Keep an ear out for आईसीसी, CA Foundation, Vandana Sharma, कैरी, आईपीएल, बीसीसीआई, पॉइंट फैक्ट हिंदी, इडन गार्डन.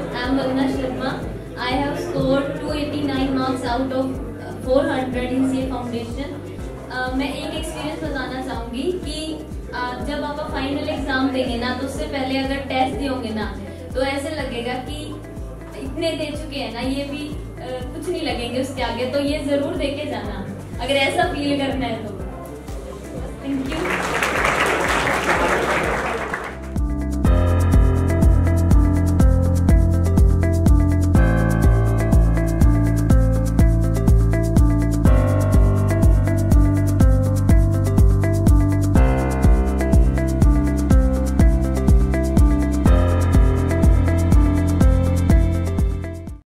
students, I am Vandana Sharma. I have scored 289 marks out of 400 in CA Foundation. मैं एक experience बताना चाहूँगी कि जब आप फाइनल एग्जाम देंगे ना तो उससे पहले अगर टेस्ट दोगे ना तो ऐसे लगेगा कि इतने दे चुके हैं ना, ये भी कुछ नहीं लगेंगे उसके आगे, तो ये जरूर देके जाना अगर ऐसा फील करना है तो। Thank you.